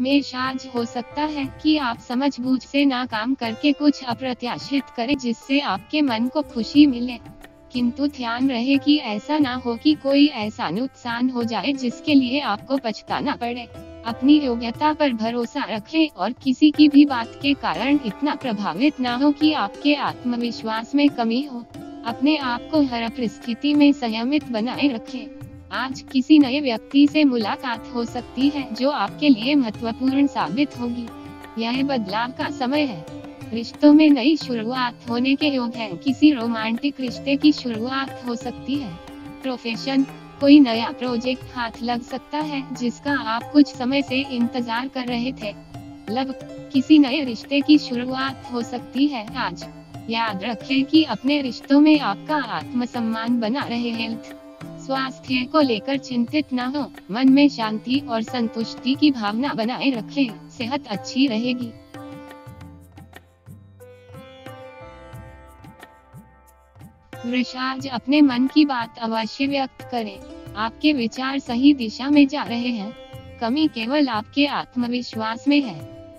मेष आज हो सकता है कि आप समझबूझ से ना काम करके कुछ अप्रत्याशित करें जिससे आपके मन को खुशी मिले, किंतु ध्यान रहे कि ऐसा ना हो कि कोई ऐसा नुकसान हो जाए जिसके लिए आपको पछताना पड़े। अपनी योग्यता पर भरोसा रखें और किसी की भी बात के कारण इतना प्रभावित ना हो कि आपके आत्मविश्वास में कमी हो। अपने आप को हर परिस्थिति में संयमित बनाए रखें। आज किसी नए व्यक्ति से मुलाकात हो सकती है जो आपके लिए महत्वपूर्ण साबित होगी। यह बदलाव का समय है। रिश्तों में नई शुरुआत होने के योग है। किसी रोमांटिक रिश्ते की शुरुआत हो सकती है। प्रोफेशन, कोई नया प्रोजेक्ट हाथ लग सकता है जिसका आप कुछ समय से इंतजार कर रहे थे। लव, किसी नए रिश्ते की शुरुआत हो सकती है आज। याद रखें कि अपने रिश्तों में आपका आत्मसम्मान बना रहे। हेल्थ, स्वास्थ्य को लेकर चिंतित ना हो। मन में शांति और संतुष्टि की भावना बनाए रखें, सेहत अच्छी रहेगी। वृष, आज अपने मन की बात अवश्य व्यक्त करें। आपके विचार सही दिशा में जा रहे हैं। कमी केवल आपके आत्मविश्वास में है,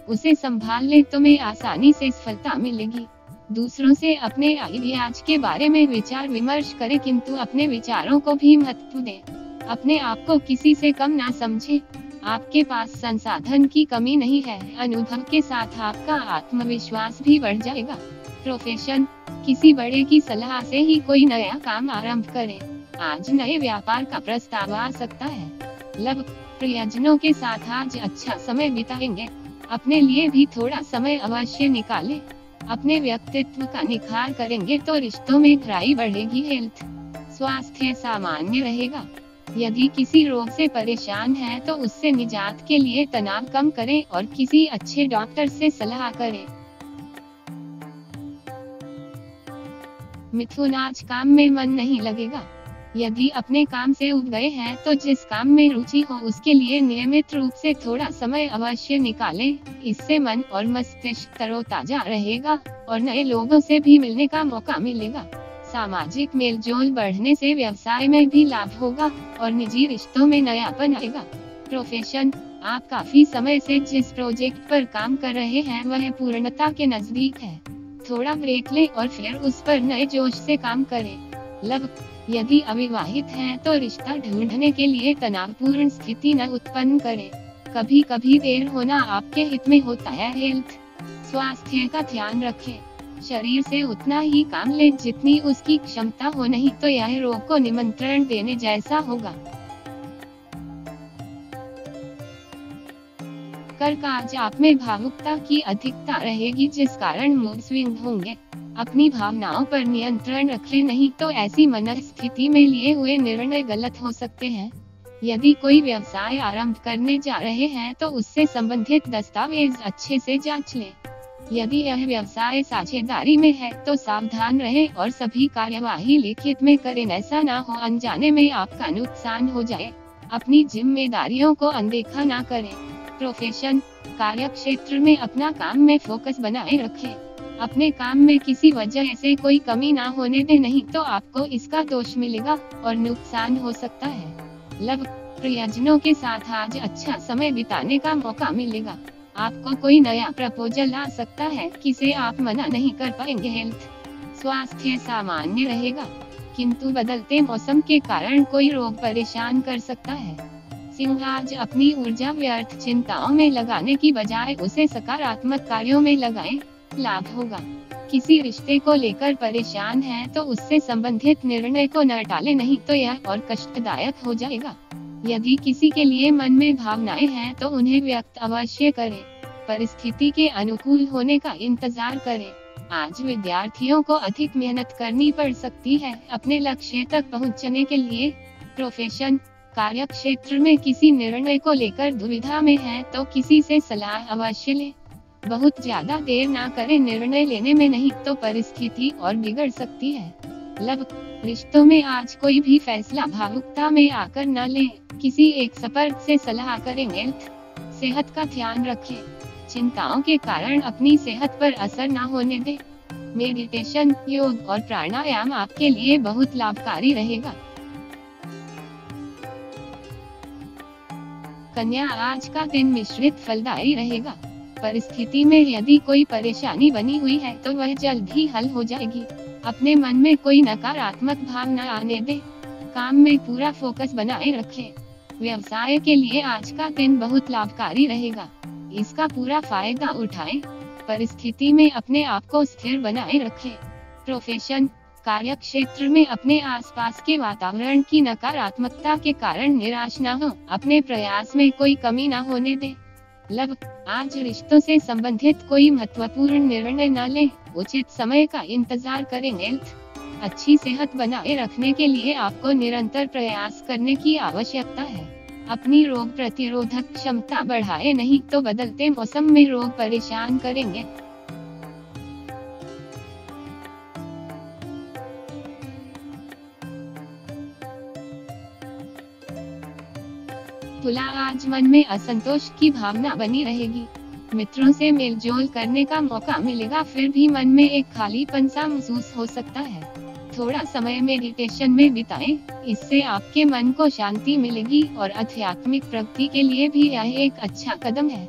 उसे संभाल ले तो में आसानी से सफलता मिलेगी। दूसरों से अपने आइडियाज के बारे में विचार विमर्श करें, किंतु अपने विचारों को भी महत्व दें। अपने आप को किसी से कम ना समझें। आपके पास संसाधन की कमी नहीं है। अनुभव के साथ आपका आत्मविश्वास भी बढ़ जाएगा। प्रोफेशन, किसी बड़े की सलाह से ही कोई नया काम आरंभ करें। आज नए व्यापार का प्रस्ताव आ सकता है। लव, प्रियजनों के साथ आज अच्छा समय बिताएंगे। अपने लिए भी थोड़ा समय अवश्य निकालें। अपने व्यक्तित्व का निखार करेंगे तो रिश्तों में गहराई बढ़ेगी। हेल्थ, स्वास्थ्य सामान्य रहेगा। यदि किसी रोग से परेशान है तो उससे निजात के लिए तनाव कम करें और किसी अच्छे डॉक्टर से सलाह करें। मिथुन, आज काम में मन नहीं लगेगा। यदि अपने काम से उब गए हैं तो जिस काम में रुचि हो उसके लिए नियमित रूप से थोड़ा समय अवश्य निकालें। इससे मन और मस्तिष्क तरोताजा रहेगा और नए लोगों से भी मिलने का मौका मिलेगा। सामाजिक मेलजोल बढ़ने से व्यवसाय में भी लाभ होगा और निजी रिश्तों में नयापन आएगा। प्रोफेशन, आप काफी समय से जिस प्रोजेक्ट पर काम कर रहे हैं वह पूर्णता के नजदीक है। थोड़ा ब्रेक लें और फिर उस पर नए जोश से काम करें। लव, यदि अविवाहित हैं तो रिश्ता ढूंढने के लिए तनावपूर्ण स्थिति न उत्पन्न करें। कभी कभी देर होना आपके हित में होता है। हेल्थ, स्वास्थ्य का ध्यान रखें। शरीर से उतना ही काम लें जितनी उसकी क्षमता हो, नहीं तो यह रोग को निमंत्रण देने जैसा होगा। कर्क, आज आप में भावुकता की अधिकता रहेगी जिस कारण मूड स्विंग होंगे। अपनी भावनाओं पर नियंत्रण रखें, नहीं तो ऐसी मनस्थिति में लिए हुए निर्णय गलत हो सकते हैं। यदि कोई व्यवसाय आरंभ करने जा रहे हैं तो उससे संबंधित दस्तावेज अच्छे से जांच लें। यदि यह व्यवसाय साझेदारी में है तो सावधान रहें और सभी कार्यवाही लिखित में करें, ऐसा ना हो अनजाने में आपका नुकसान हो जाए। अपनी जिम्मेदारियों को अनदेखा ना करें। प्रोफेशन, कार्यक्षेत्र में अपना काम में फोकस बनाए रखें। अपने काम में किसी वजह से कोई कमी ना होने दें, नहीं तो आपको इसका दोष मिलेगा और नुकसान हो सकता है। लव, प्रियजनों के साथ आज अच्छा समय बिताने का मौका मिलेगा। आपको कोई नया प्रपोजल आ सकता है जिसे आप मना नहीं कर पाएंगे। हेल्थ, स्वास्थ्य सामान्य रहेगा, किंतु बदलते मौसम के कारण कोई रोग परेशान कर सकता है। सिंह, आज अपनी ऊर्जा व्यर्थ चिंताओं में लगाने की बजाय उसे सकारात्मक कार्यों में लगाएं, लाभ होगा। किसी रिश्ते को लेकर परेशान हैं तो उससे संबंधित निर्णय को न टालें, नहीं तो यह और कष्टदायक हो जाएगा। यदि किसी के लिए मन में भावनाएं हैं तो उन्हें व्यक्त अवश्य करें। परिस्थिति के अनुकूल होने का इंतजार करें। आज विद्यार्थियों को अधिक मेहनत करनी पड़ सकती है अपने लक्ष्य तक पहुँचने के लिए। प्रोफेशन, कार्यक्षेत्र में किसी निर्णय को लेकर दुविधा में है तो किसी से सलाह अवश्य लें। बहुत ज्यादा देर ना करें निर्णय लेने में, नहीं तो परिस्थिति और बिगड़ सकती है। लव, रिश्तों में आज कोई भी फैसला भावुकता में आकर ना लें, किसी एक सपर्द से सलाह करें। हेल्थ, सेहत का ध्यान रखें। चिंताओं के कारण अपनी सेहत पर असर ना होने दें। मेडिटेशन, योग और प्राणायाम आपके लिए बहुत लाभकारी रहेगा। कन्या आज का दिन मिश्रित फलदायी रहेगा। परिस्थिति में यदि कोई परेशानी बनी हुई है तो वह जल्द ही हल हो जाएगी। अपने मन में कोई नकारात्मक भावना आने दे। काम में पूरा फोकस बनाए रखें। व्यवसाय के लिए आज का दिन बहुत लाभकारी रहेगा, इसका पूरा फायदा उठाएं। परिस्थिति में अपने आप को स्थिर बनाए रखें। प्रोफेशन, कार्यक्षेत्र में अपने आसपास के वातावरण की नकारात्मकता के कारण निराश न हो। अपने प्रयास में कोई कमी न होने दे। लव, आज रिश्तों से संबंधित कोई महत्वपूर्ण निर्णय न लें, उचित समय का इंतजार करें। हेल्थ, अच्छी सेहत बनाए रखने के लिए आपको निरंतर प्रयास करने की आवश्यकता है। अपनी रोग प्रतिरोधक क्षमता बढ़ाएं, नहीं तो बदलते मौसम में रोग परेशान करेंगे। तुला, आज मन में असंतोष की भावना बनी रहेगी। मित्रों से मेलजोल करने का मौका मिलेगा, फिर भी मन में एक खालीपन सा महसूस हो सकता है। थोड़ा समय मेडिटेशन में बिताएं, इससे आपके मन को शांति मिलेगी और आध्यात्मिक प्रगति के लिए भी यह एक अच्छा कदम है।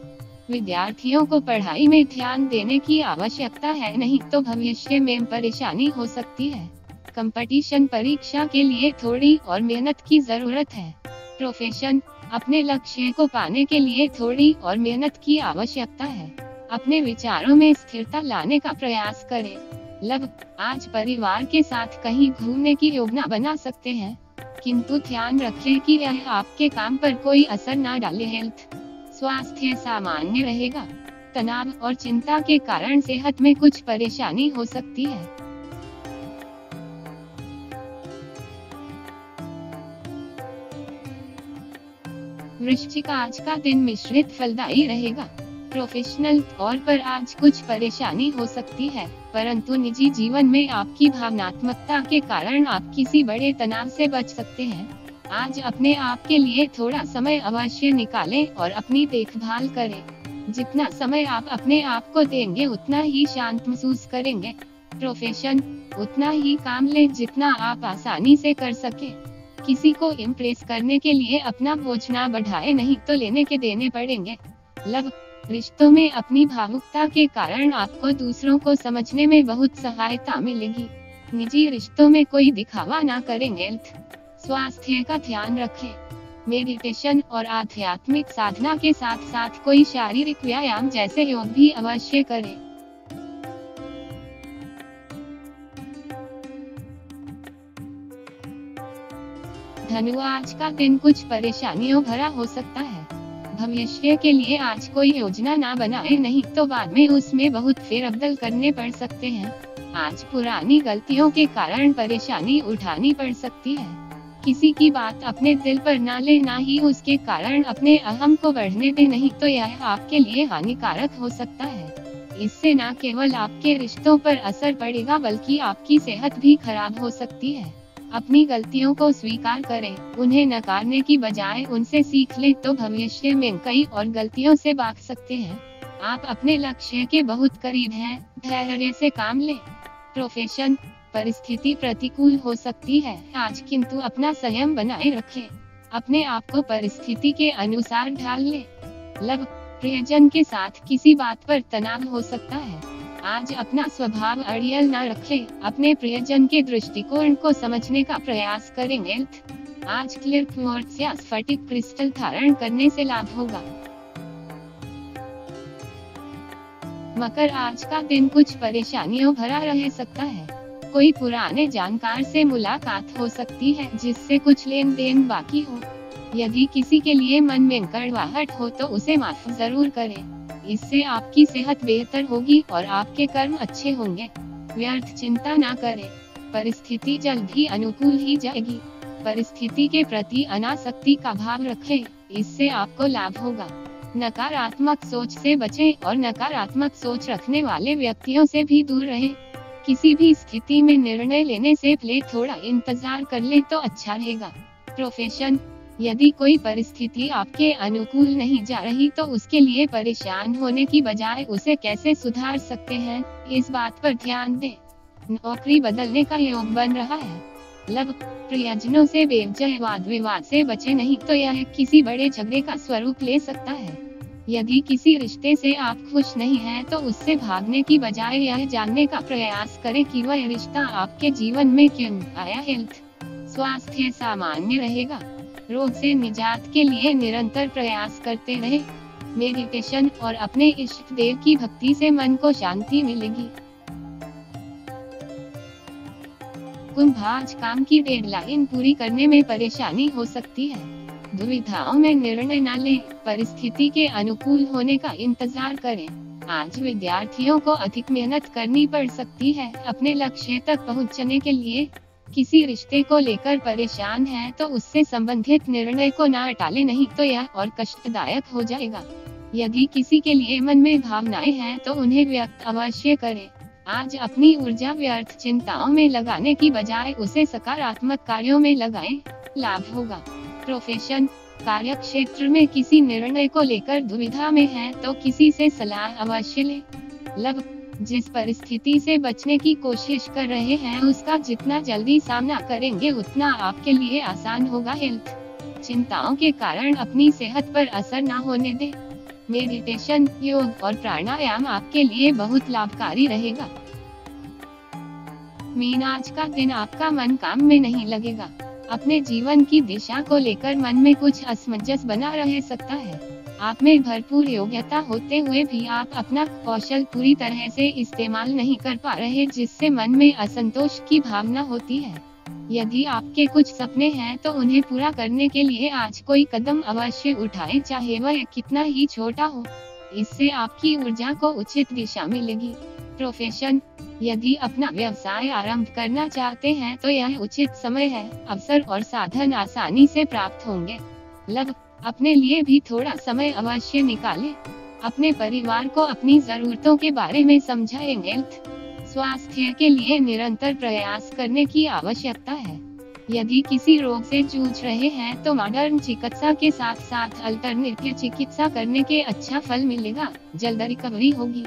विद्यार्थियों को पढ़ाई में ध्यान देने की आवश्यकता है, नहीं तो भविष्य में परेशानी हो सकती है। कंपटीशन परीक्षा के लिए थोड़ी और मेहनत की जरूरत है। प्रोफेशन, अपने लक्ष्य को पाने के लिए थोड़ी और मेहनत की आवश्यकता है। अपने विचारों में स्थिरता लाने का प्रयास करें। लव, आज परिवार के साथ कहीं घूमने की योजना बना सकते हैं, किंतु ध्यान रखें कि यह आपके काम पर कोई असर न डाले। हेल्थ, स्वास्थ्य सामान्य रहेगा। तनाव और चिंता के कारण सेहत में कुछ परेशानी हो सकती है। वृश्चिक, आज का दिन मिश्रित फलदायी रहेगा। प्रोफेशनल तौर पर आज कुछ परेशानी हो सकती है, परंतु निजी जीवन में आपकी भावनात्मकता के कारण आप किसी बड़े तनाव से बच सकते हैं। आज अपने आप के लिए थोड़ा समय अवश्य निकालें और अपनी देखभाल करें। जितना समय आप अपने आप को देंगे उतना ही शांत महसूस करेंगे। प्रोफेशन, उतना ही काम लें जितना आप आसानी से कर सके। किसी को इम्प्रेस करने के लिए अपना बोझ न बढ़ाए, नहीं तो लेने के देने पड़ेंगे। लव, रिश्तों में अपनी भावुकता के कारण आपको दूसरों को समझने में बहुत सहायता मिलेगी। निजी रिश्तों में कोई दिखावा ना करें। हेल्थ, स्वास्थ्य का ध्यान रखें। मेडिटेशन और आध्यात्मिक साधना के साथ साथ कोई शारीरिक व्यायाम जैसे योग भी अवश्य करें। धनु, आज का दिन कुछ परेशानियों भरा हो सकता है। भविष्य के लिए आज कोई योजना ना बनाए, नहीं तो बाद में उसमें बहुत फेरबदल करने पड़ सकते हैं। आज पुरानी गलतियों के कारण परेशानी उठानी पड़ सकती है। किसी की बात अपने दिल पर ना ले, ना ही उसके कारण अपने अहम को बढ़ने दे, नहीं तो यह आपके लिए हानिकारक हो सकता है। इससे न केवल आपके रिश्तों पर असर पड़ेगा बल्कि आपकी सेहत भी खराब हो सकती है। अपनी गलतियों को स्वीकार करें, उन्हें नकारने की बजाय उनसे सीख लें तो भविष्य में कई और गलतियों से बच सकते हैं। आप अपने लक्ष्य के बहुत करीब हैं, धैर्य से काम लें। प्रोफेशन, परिस्थिति प्रतिकूल हो सकती है आज, किंतु अपना संयम बनाए रखें। अपने आप को परिस्थिति के अनुसार ढाल लें। लव, प्रियजन के साथ किसी बात पर तनाव हो सकता है। आज अपना स्वभाव अड़ियल न रखें, अपने प्रियजन के दृष्टिकोण को समझने का प्रयास करें। हेल्थ, आज क्लियर क्वार्ट्ज या स्फटिक क्रिस्टल धारण करने से लाभ होगा। मकर, आज का दिन कुछ परेशानियों भरा रह सकता है। कोई पुराने जानकार से मुलाकात हो सकती है जिससे कुछ लेन देन बाकी हो। यदि किसी के लिए मन में कड़वाहट हो तो उसे माफ जरूर करें, इससे आपकी सेहत बेहतर होगी और आपके कर्म अच्छे होंगे। व्यर्थ चिंता ना करें, परिस्थिति जल्द ही अनुकूल ही जाएगी। परिस्थिति के प्रति अनासक्ति का भाव रखें, इससे आपको लाभ होगा। नकारात्मक सोच से बचें और नकारात्मक सोच रखने वाले व्यक्तियों से भी दूर रहें। किसी भी स्थिति में निर्णय लेने से पहले थोड़ा इंतजार कर लें तो अच्छा रहेगा। प्रोफेशन, यदि कोई परिस्थिति आपके अनुकूल नहीं जा रही तो उसके लिए परेशान होने की बजाय उसे कैसे सुधार सकते हैं, इस बात पर ध्यान दें। नौकरी बदलने का योग बन रहा है। लव प्रियजनों से बेवजह वाद विवाद से बचे, नहीं तो यह किसी बड़े झगड़े का स्वरूप ले सकता है। यदि किसी रिश्ते से आप खुश नहीं हैं तो उससे भागने की बजाय यह जानने का प्रयास करें कि वह रिश्ता आपके जीवन में क्यों आया। हेल्थ स्वास्थ्य सामान्य रहेगा। रोग से निजात के लिए निरंतर प्रयास करते रहे। मेडिटेशन और अपने इष्ट देव की भक्ति से मन को शांति मिलेगी। कुंभ आज काम की डेडलाइन पूरी करने में परेशानी हो सकती है। दुविधाओं में निर्णय न लें, परिस्थिति के अनुकूल होने का इंतजार करें। आज विद्यार्थियों को अधिक मेहनत करनी पड़ सकती है। अपने लक्ष्य तक पहुंचने के लिए किसी रिश्ते को लेकर परेशान है तो उससे संबंधित निर्णय को न टालें, नहीं तो यह और कष्टदायक हो जाएगा। यदि किसी के लिए मन में भावनाएं हैं तो उन्हें व्यक्त अवश्य करें। आज अपनी ऊर्जा व्यर्थ चिंताओं में लगाने की बजाय उसे सकारात्मक कार्यों में लगाएं, लाभ होगा। प्रोफेशन कार्य क्षेत्र में किसी निर्णय को लेकर दुविधा में है तो किसी से सलाह अवश्य लें। लव जिस परिस्थिति से बचने की कोशिश कर रहे हैं उसका जितना जल्दी सामना करेंगे उतना आपके लिए आसान होगा। हेल्थ चिंताओं के कारण अपनी सेहत पर असर न होने दें। मेडिटेशन योग और प्राणायाम आपके लिए बहुत लाभकारी रहेगा। मीन आज का दिन आपका मन काम में नहीं लगेगा। अपने जीवन की दिशा को लेकर मन में कुछ असमंजस बना रह सकता है। आप में भरपूर योग्यता होते हुए भी आप अपना कौशल पूरी तरह से इस्तेमाल नहीं कर पा रहे, जिससे मन में असंतोष की भावना होती है। यदि आपके कुछ सपने हैं तो उन्हें पूरा करने के लिए आज कोई कदम अवश्य उठाएं, चाहे वह कितना ही छोटा हो। इससे आपकी ऊर्जा को उचित दिशा मिलेगी। प्रोफेशन यदि अपना व्यवसाय आरंभ करना चाहते हैं तो यह उचित समय है। अवसर और साधन आसानी से प्राप्त होंगे। लव अपने लिए भी थोड़ा समय अवश्य निकालें। अपने परिवार को अपनी जरूरतों के बारे में समझाएंगे। स्वास्थ्य के लिए निरंतर प्रयास करने की आवश्यकता है। यदि किसी रोग से जूझ रहे हैं तो मॉडर्न चिकित्सा के साथ साथ अल्टरनेटिव चिकित्सा करने के अच्छा फल मिलेगा। जल्द रिकवरी होगी।